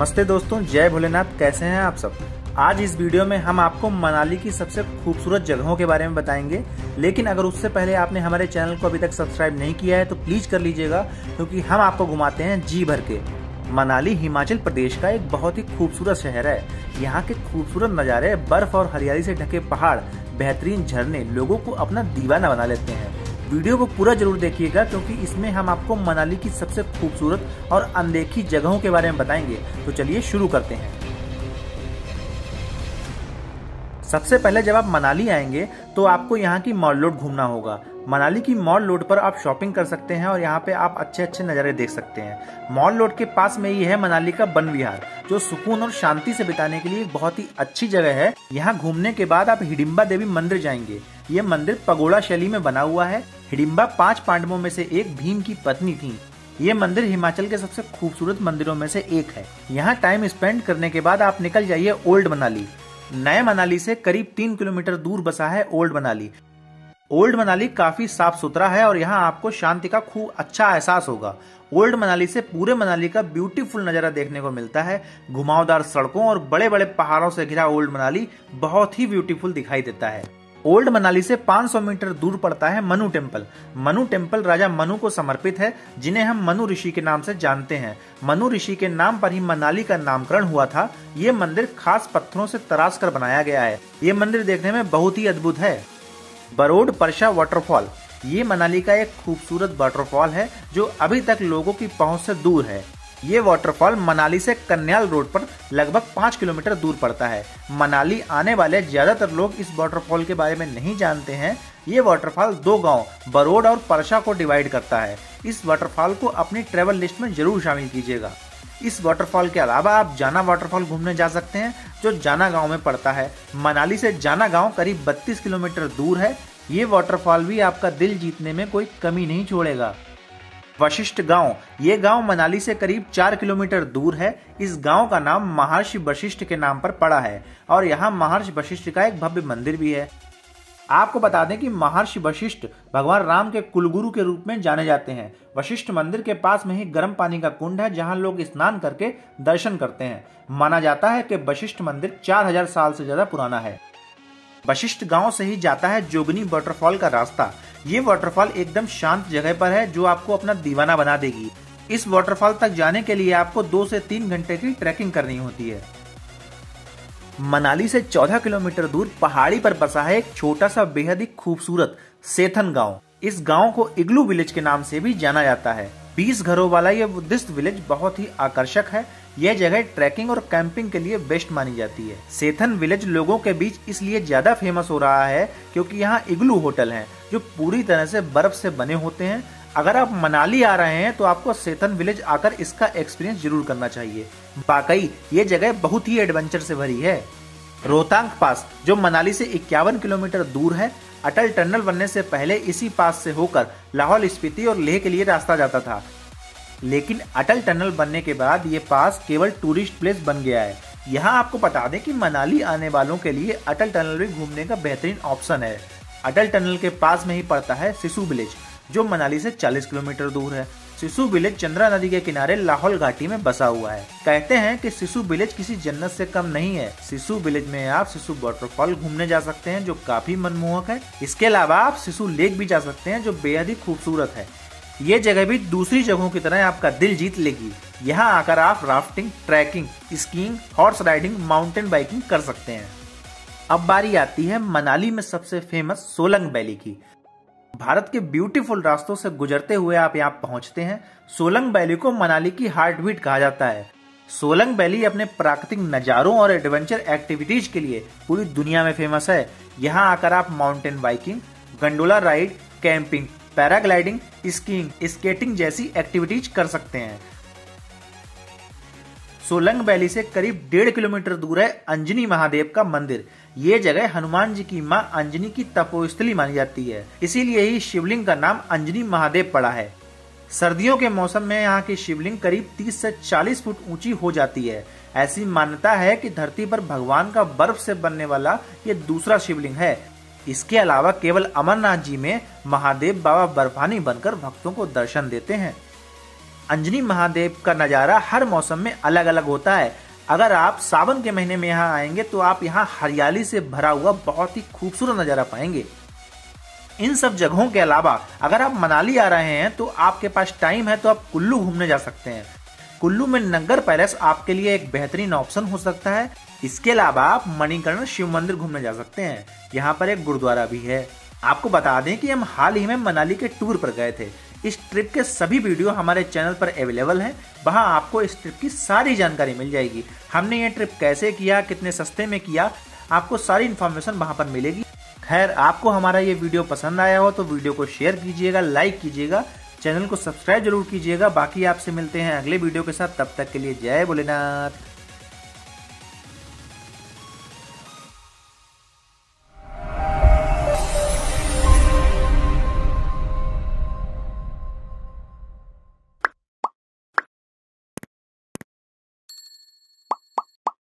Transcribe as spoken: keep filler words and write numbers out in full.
नमस्ते दोस्तों, जय भोलेनाथ। कैसे हैं आप सब। आज इस वीडियो में हम आपको मनाली की सबसे खूबसूरत जगहों के बारे में बताएंगे। लेकिन अगर उससे पहले आपने हमारे चैनल को अभी तक सब्सक्राइब नहीं किया है तो प्लीज कर लीजिएगा, क्योंकि हम आपको घुमाते हैं जी भर के। मनाली हिमाचल प्रदेश का एक बहुत ही खूबसूरत शहर है। यहाँ के खूबसूरत नज़ारे, बर्फ और हरियाली से ढके पहाड़, बेहतरीन झरने लोगों को अपना दीवाना बना लेते हैं। वीडियो को पूरा जरूर देखिएगा, क्योंकि इसमें हम आपको मनाली की सबसे खूबसूरत और अनदेखी जगहों के बारे में बताएंगे। तो चलिए शुरू करते हैं। सबसे पहले जब आप मनाली आएंगे तो आपको यहाँ की मॉल रोड घूमना होगा। मनाली की मॉल रोड पर आप शॉपिंग कर सकते हैं और यहाँ पे आप अच्छे अच्छे नज़ारे देख सकते हैं। मॉल रोड के पास में ही है मनाली का वन विहार, जो सुकून और शांति से बिताने के लिए बहुत ही अच्छी जगह है। यहाँ घूमने के बाद आप हिडिम्बा देवी मंदिर जाएंगे। ये मंदिर पगोड़ा शैली में बना हुआ है। हिडिम्बा पांच पांडवों में से एक भीम की पत्नी थी। ये मंदिर हिमाचल के सबसे खूबसूरत मंदिरों में से एक है। यहाँ टाइम स्पेंड करने के बाद आप निकल जाइए ओल्ड मनाली। नए मनाली से करीब तीन किलोमीटर दूर बसा है ओल्ड मनाली। ओल्ड मनाली काफी साफ सुथरा है और यहाँ आपको शांति का खूब अच्छा एहसास होगा। ओल्ड मनाली से पूरे मनाली का ब्यूटीफुल नज़ारा देखने को मिलता है। घुमावदार सड़कों और बड़े बड़े पहाड़ों से घिरा ओल्ड मनाली बहुत ही ब्यूटीफुल दिखाई देता है। ओल्ड मनाली से पाँच सौ मीटर दूर पड़ता है मनु टेम्पल। मनु टेम्पल राजा मनु को समर्पित है, जिन्हें हम मनु ऋषि के नाम से जानते हैं। मनु ऋषि के नाम पर ही मनाली का नामकरण हुआ था। ये मंदिर खास पत्थरों से तराश कर बनाया गया है। ये मंदिर देखने में बहुत ही अद्भुत है। बरोड परसा वाटरफॉल, ये मनाली का एक खूबसूरत वाटरफॉल है जो अभी तक लोगों की पहुंच से दूर है। ये वाटरफॉल मनाली से कन्याल रोड पर लगभग पाँच किलोमीटर दूर पड़ता है। मनाली आने वाले ज़्यादातर लोग इस वाटरफॉल के बारे में नहीं जानते हैं। ये वाटरफॉल दो गांव बरोड और परसा को डिवाइड करता है। इस वाटरफॉल को अपनी ट्रैवल लिस्ट में ज़रूर शामिल कीजिएगा। इस वाटरफॉल के अलावा आप जाना वाटरफॉल घूमने जा सकते हैं, जो जाना गांव में पड़ता है। मनाली से जाना गांव करीब बत्तीस किलोमीटर दूर है। ये वाटरफॉल भी आपका दिल जीतने में कोई कमी नहीं छोड़ेगा। वशिष्ठ गांव, ये गांव मनाली से करीब चार किलोमीटर दूर है। इस गांव का नाम महर्षि वशिष्ठ के नाम पर पड़ा है और यहाँ महर्षि वशिष्ठ का एक भव्य मंदिर भी है। आपको बता दें कि महर्षि वशिष्ठ भगवान राम के कुलगुरु के रूप में जाने जाते हैं। वशिष्ठ मंदिर के पास में ही गर्म पानी का कुंड है, जहां लोग स्नान करके दर्शन करते हैं। माना जाता है कि वशिष्ठ मंदिर चार हज़ार साल से ज्यादा पुराना है। वशिष्ठ गांव से ही जाता है जोगिनी वाटरफॉल का रास्ता। ये वाटरफॉल एकदम शांत जगह पर है, जो आपको अपना दीवाना बना देगी। इस वाटरफॉल तक जाने के लिए आपको दो से तीन घंटे की ट्रैकिंग करनी होती है। मनाली से चौदह किलोमीटर दूर पहाड़ी पर बसा है एक छोटा सा बेहद ही खूबसूरत सेथन गांव। इस गांव को इग्लू विलेज के नाम से भी जाना जाता है। बीस घरों वाला यह बुद्धिस्ट विलेज बहुत ही आकर्षक है। यह जगह ट्रैकिंग और कैंपिंग के लिए बेस्ट मानी जाती है। सेथन विलेज लोगों के बीच इसलिए ज्यादा फेमस हो रहा है क्योंकि यहाँ इग्लू होटल हैं, जो पूरी तरह से बर्फ से बने होते हैं। अगर आप मनाली आ रहे हैं तो आपको सेथन विलेज आकर इसका एक्सपीरियंस जरूर करना चाहिए। वाकई ये जगह बहुत ही एडवेंचर से भरी है। रोहतांग पास, जो मनाली से इक्यावन किलोमीटर दूर है। अटल टनल बनने से पहले इसी पास से होकर लाहौल स्पीति और लेह के लिए रास्ता जाता था, लेकिन अटल टनल बनने के बाद ये पास केवल टूरिस्ट प्लेस बन गया है। यहाँ आपको बता दें कि मनाली आने वालों के लिए अटल टनल भी घूमने का बेहतरीन ऑप्शन है। अटल टनल के पास में ही पड़ता है शिशु विलेज, जो मनाली से चालीस किलोमीटर दूर है। शिशु विलेज चंद्रा नदी के किनारे लाहौल घाटी में बसा हुआ है। कहते हैं कि शिशु विलेज किसी जन्नत से कम नहीं है। शिशु विलेज में आप शिशु वाटरफॉल घूमने जा सकते हैं, जो काफी मनमोहक है। इसके अलावा आप शिशु लेक भी जा सकते हैं, जो बेहद ही खूबसूरत है। ये जगह भी दूसरी जगहों की तरह आपका दिल जीत लेगी। यहाँ आकर आप rafting, trekking, skiing, horse riding, mountain biking कर सकते हैं। अब बारी आती है मनाली में सबसे फेमस सोलंग वैली की। भारत के ब्यूटीफुल रास्तों से गुजरते हुए आप यहाँ पहुँचते हैं। सोलंग वैली को मनाली की हार्ट बीट कहा जाता है। सोलंग वैली अपने प्राकृतिक नज़ारों और एडवेंचर एक्टिविटीज के लिए पूरी दुनिया में फेमस है। यहाँ आकर आप mountain biking, gondola ride, camping, paragliding, skiing, skating जैसी एक्टिविटीज कर सकते हैं। सोलंग वैली से करीब डेढ़ किलोमीटर दूर है अंजनी महादेव का मंदिर। ये जगह हनुमान जी की मां अंजनी की तपोस्थली मानी जाती है, इसीलिए ही शिवलिंग का नाम अंजनी महादेव पड़ा है। सर्दियों के मौसम में यहाँ की शिवलिंग करीब तीस से चालीस फुट ऊंची हो जाती है। ऐसी मान्यता है कि धरती पर भगवान का बर्फ से बनने वाला ये दूसरा शिवलिंग है। इसके अलावा केवल अमरनाथ जी में महादेव बाबा बर्फानी बनकर भक्तों को दर्शन देते हैं। अंजनी महादेव का नज़ारा हर मौसम में अलग अलग होता है। अगर आप सावन के महीने में यहाँ आएंगे तो आप यहाँ हरियाली से भरा हुआ बहुत ही खूबसूरत नज़ारा पाएंगे। इन सब जगहों के अलावा अगर आप मनाली आ रहे हैं तो आपके पास टाइम है तो आप कुल्लू घूमने जा सकते हैं। कुल्लू में नंगर पैलेस आपके लिए एक बेहतरीन ऑप्शन हो सकता है। इसके अलावा आप मणिकरण शिव मंदिर घूमने जा सकते हैं, यहाँ पर एक गुरुद्वारा भी है। आपको बता दें कि हम हाल ही में मनाली के टूर पर गए थे। इस ट्रिप के सभी वीडियो हमारे चैनल पर अवेलेबल हैं, वहां आपको इस ट्रिप की सारी जानकारी मिल जाएगी। हमने ये ट्रिप कैसे किया, कितने सस्ते में किया, आपको सारी इन्फॉर्मेशन वहां पर मिलेगी। खैर, आपको हमारा ये वीडियो पसंद आया हो तो वीडियो को शेयर कीजिएगा, लाइक कीजिएगा, चैनल को सब्सक्राइब जरूर कीजिएगा। बाकी आपसे मिलते हैं अगले वीडियो के साथ, तब तक के लिए जय भोलेनाथ।